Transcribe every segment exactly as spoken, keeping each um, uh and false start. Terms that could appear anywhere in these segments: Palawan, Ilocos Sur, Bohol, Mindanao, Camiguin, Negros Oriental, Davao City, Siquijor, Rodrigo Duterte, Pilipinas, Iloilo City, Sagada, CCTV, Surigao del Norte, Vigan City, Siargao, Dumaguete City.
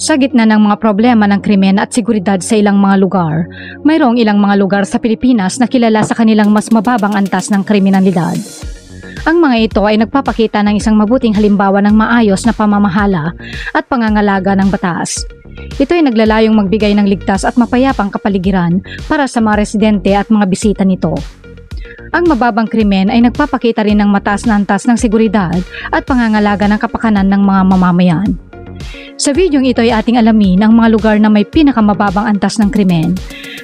Sa gitna ng mga problema ng krimen at seguridad sa ilang mga lugar, mayroong ilang mga lugar sa Pilipinas na kilala sa kanilang mas mababang antas ng kriminalidad. Ang mga ito ay nagpapakita ng isang mabuting halimbawa ng maayos na pamamahala at pangangalaga ng batas. Ito ay naglalayong magbigay ng ligtas at mapayapang kapaligiran para sa mga residente at mga bisita nito. Ang mababang krimen ay nagpapakita rin ng mataas na antas ng seguridad at pangangalaga ng kapakanan ng mga mamamayan. Sa videong ito ay ating alamin ang mga lugar na may pinakamababang antas ng krimen.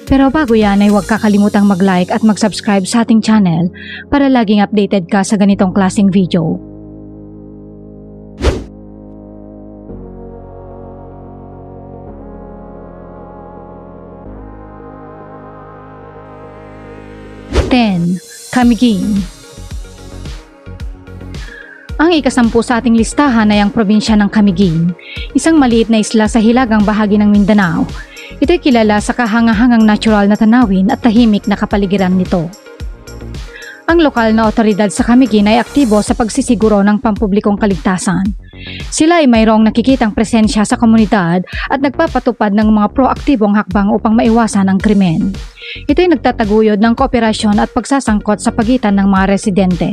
Pero bago yan ay huwag kakalimutang mag-like at mag-subscribe sa ating channel para laging updated ka sa ganitong klaseng video. ten. Camiguin. Ang ikasampu sa ating listahan ay ang probinsya ng Camiguin, isang maliit na isla sa hilagang bahagi ng Mindanao. Ito'y kilala sa kahangahangang natural na tanawin at tahimik na kapaligiran nito. Ang lokal na otoridad sa Camiguin ay aktibo sa pagsisiguro ng pampublikong kaligtasan. Sila ay mayroong nakikitang presensya sa komunidad at nagpapatupad ng mga proaktibong hakbang upang maiwasan ang krimen. Ito ay nagtataguyod ng kooperasyon at pagsasangkot sa pagitan ng mga residente.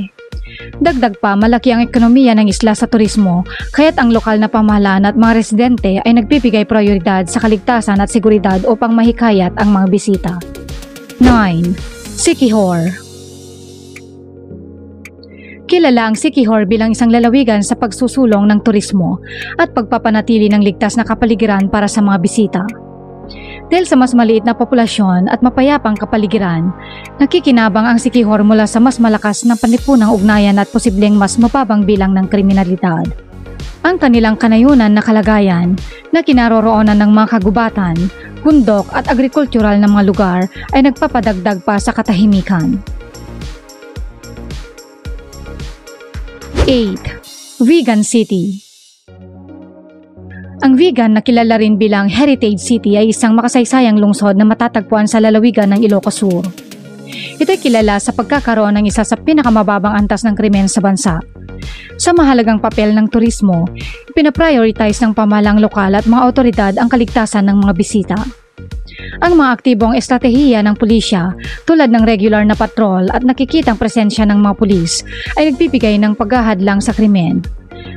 Dagdag pa, malaki ang ekonomiya ng isla sa turismo, kaya't ang lokal na pamahalaan at mga residente ay nagbibigay prioridad sa kaligtasan at seguridad upang mahikayat ang mga bisita. nine. Siquijor. Kilala ang Siquijor bilang isang lalawigan sa pagsusulong ng turismo at pagpapanatili ng ligtas na kapaligiran para sa mga bisita. Dahil sa mas maliit na populasyon at mapayapang kapaligiran, nakikinabang ang Siquijor mula sa mas malakas na panipunang ugnayan at posibleng mas mababang bilang ng kriminalidad. Ang kanilang kanayunan na kalagayan na kinaroroonan ng mga kagubatan, bundok at agrikultural na mga lugar ay nagpapadagdag pa sa katahimikan. eight. Vigan City. Ang Vigan na kilala rin bilang Heritage City ay isang makasaysayang lungsod na matatagpuan sa lalawigan ng Ilocos Sur. Ito ay kilala sa pagkakaroon ng isa sa pinakamababang antas ng krimen sa bansa. Sa mahalagang papel ng turismo, pinaprioritize ng pamahalang lokal at mga awtoridad ang kaligtasan ng mga bisita. Ang mga aktibong estratehiya ng pulisya tulad ng regular na patrol at nakikitang presensya ng mga pulis ay nagbibigay ng paghahadlang sa krimen.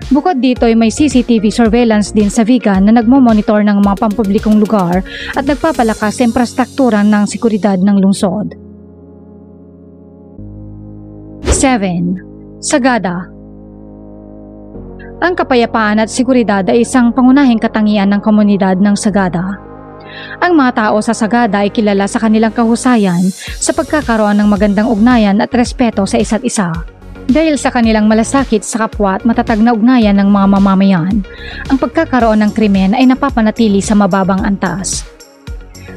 Bukod dito ay may C C T V surveillance din sa Vigan na nagmomonitor ng mga pampublikong lugar at nagpapalakas sa infrastruktura ng seguridad ng lungsod. seven. Sagada. Ang kapayapaan at seguridad ay isang pangunahing katangian ng komunidad ng Sagada. Ang mga tao sa Sagada ay kilala sa kanilang kahusayan sa pagkakaroon ng magandang ugnayan at respeto sa isa't isa. Dahil sa kanilang malasakit sa kapwa at matatag na ugnayan ng mga mamamayan, ang pagkakaroon ng krimen ay napapanatili sa mababang antas.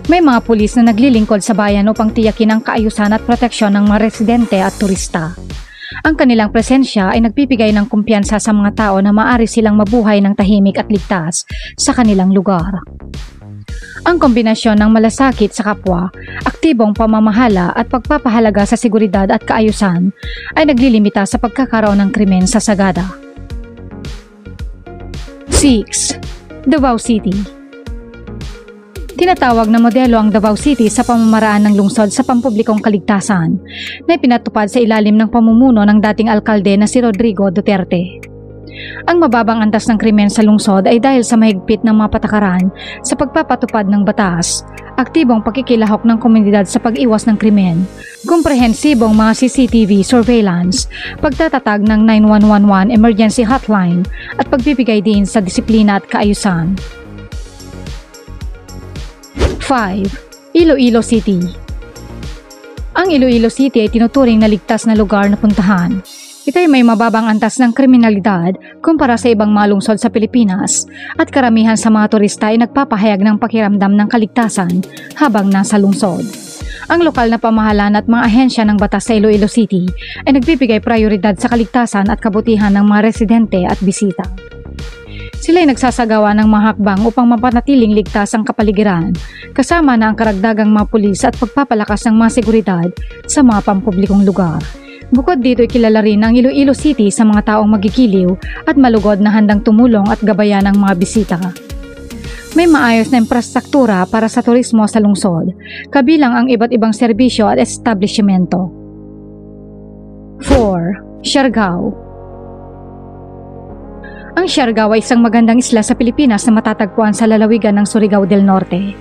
May mga pulis na naglilingkod sa bayan upang tiyakin ang kaayusan at proteksyon ng mga residente at turista. Ang kanilang presensya ay nagbibigay ng kumpiyansa sa mga tao na maaari silang mabuhay ng tahimik at ligtas sa kanilang lugar. Ang kombinasyon ng malasakit sa kapwa, aktibong pamamahala at pagpapahalaga sa seguridad at kaayusan ay naglilimita sa pagkakaroon ng krimen sa Sagada. six. Davao City. Tinatawag na modelo ang Davao City sa pamamaraan ng lungsod sa pampublikong kaligtasan na pinatupad sa ilalim ng pamumuno ng dating alkalde na si Rodrigo Duterte. Ang mababang antas ng krimen sa lungsod ay dahil sa mahigpit ng mga patakaran sa pagpapatupad ng batas, aktibong pakikilahok ng komunidad sa pag-iwas ng krimen, komprehensibong mga C C T V surveillance, pagtatatag ng nine one one one emergency hotline at pagbibigay din sa disiplina at kaayusan. five. Iloilo City. Ang Iloilo City ay tinuturing na ligtas na lugar na puntahan. Ito ay may mababang antas ng kriminalidad kumpara sa ibang mga lungsod sa Pilipinas at karamihan sa mga turista ay nagpapahayag ng pakiramdam ng kaligtasan habang nasa lungsod. Ang lokal na pamahalaan at mga ahensya ng batas sa Iloilo City ay nagbibigay prioridad sa kaligtasan at kabutihan ng mga residente at bisita. Sila ay nagsasagawa ng mga hakbang upang mapanatiling ligtas ang kapaligiran kasama na ang karagdagang mga pulis at pagpapalakas ng mga seguridad sa mga pampublikong lugar. Bukod dito, kilala rin ang Iloilo City sa mga taong magigiliw at malugod na handang tumulong at gabayan ng mga bisita. may maayos na infrastruktura para sa turismo sa lungsod, kabilang ang iba't ibang serbisyo at establishmento. four. Siargao. Ang Siargao ay isang magandang isla sa Pilipinas na matatagpuan sa lalawigan ng Surigao del Norte.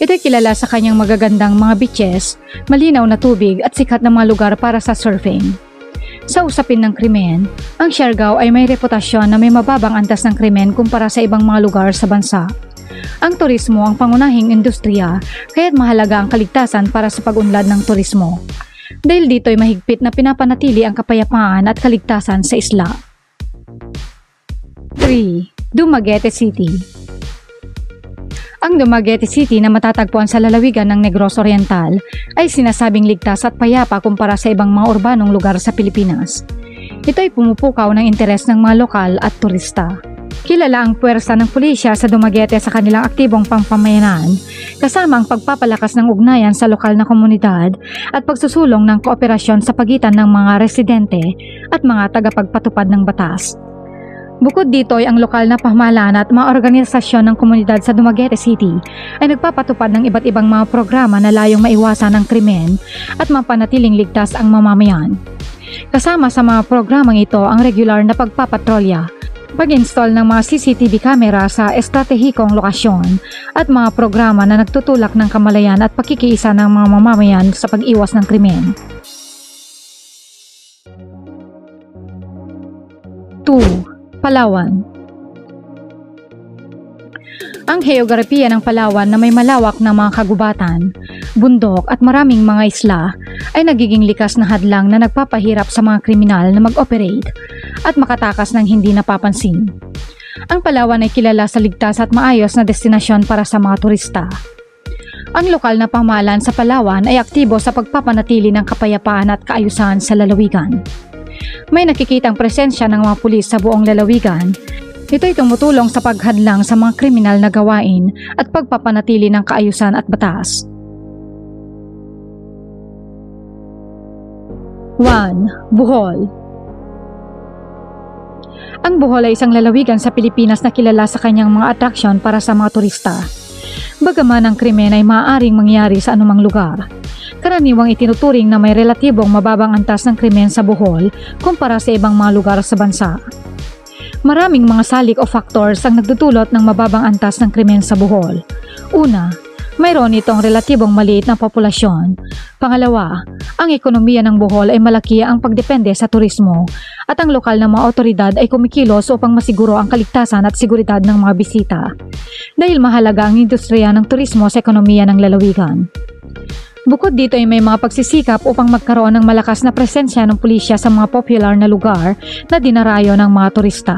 Ito'y kilala sa kanyang magagandang mga beaches, malinaw na tubig at sikat na mga lugar para sa surfing. Sa usapin ng krimen, ang Siargao ay may reputasyon na may mababang antas ng krimen kumpara sa ibang mga lugar sa bansa. Ang turismo ang pangunahing industriya, kaya't mahalaga ang kaligtasan para sa pag-unlad ng turismo. Dahil dito'y mahigpit na pinapanatili ang kapayapaan at kaligtasan sa isla. three. Dumaguete City. Ang Dumaguete City na matatagpuan sa lalawigan ng Negros Oriental ay sinasabing ligtas at payapa kumpara sa ibang mga urbanong lugar sa Pilipinas. Ito ay pumupukaw ng interes ng mga lokal at turista. Kilala ang puwersa ng pulisya sa Dumaguete sa kanilang aktibong pamamayanaan, kasama ang pagpapalakas ng ugnayan sa lokal na komunidad at pagsusulong ng kooperasyon sa pagitan ng mga residente at mga tagapagpatupad ng batas. Bukod dito ay ang lokal na pamahalaan at mga organisasyon ng komunidad sa Dumaguete City ay nagpapatupad ng iba't ibang mga programa na layong maiwasan ang krimen at mapanatiling ligtas ang mamamayan. Kasama sa mga programang ito ang regular na pagpapatrolya, pag-install ng mga C C T V camera sa estratehikong lokasyon at mga programa na nagtutulak ng kamalayan at pakikiisa ng mga mamamayan sa pag-iwas ng krimen. two. Palawan. Ang heograpiya ng Palawan na may malawak na mga kagubatan, bundok at maraming mga isla ay nagiging likas na hadlang na nagpapahirap sa mga kriminal na mag-operate at makatakas ng hindi napapansin. Ang Palawan ay kilala sa ligtas at maayos na destinasyon para sa mga turista. Ang lokal na pamahalaan sa Palawan ay aktibo sa pagpapanatili ng kapayapaan at kaayusan sa lalawigan. May nakikitang presensya ng mga pulis sa buong lalawigan. Ito ay tumutulong sa paghadlang sa mga kriminal na gawain at pagpapanatili ng kaayusan at batas. one. Bohol. Ang Bohol ay isang lalawigan sa Pilipinas na kilala sa kanyang mga atraksyon para sa mga turista. Bagaman ang krimen ay maaaring mangyari sa anumang lugar, karaniwang itinuturing na may relatibong mababang antas ng krimen sa Bohol kumpara sa ibang mga lugar sa bansa. Maraming mga salik o factors ang nagdudulot ng mababang antas ng krimen sa Bohol. Una, mayroon itong relatibong maliit na populasyon. Pangalawa, ang ekonomiya ng Bohol ay malaki ang pagdepende sa turismo at ang lokal na mga otoridad ay kumikilos upang masiguro ang kaligtasan at seguridad ng mga bisita dahil mahalaga ang industriya ng turismo sa ekonomiya ng lalawigan. Bukod dito ay may mga pagsisikap upang magkaroon ng malakas na presensya ng pulisya sa mga popular na lugar na dinarayo ng mga turista.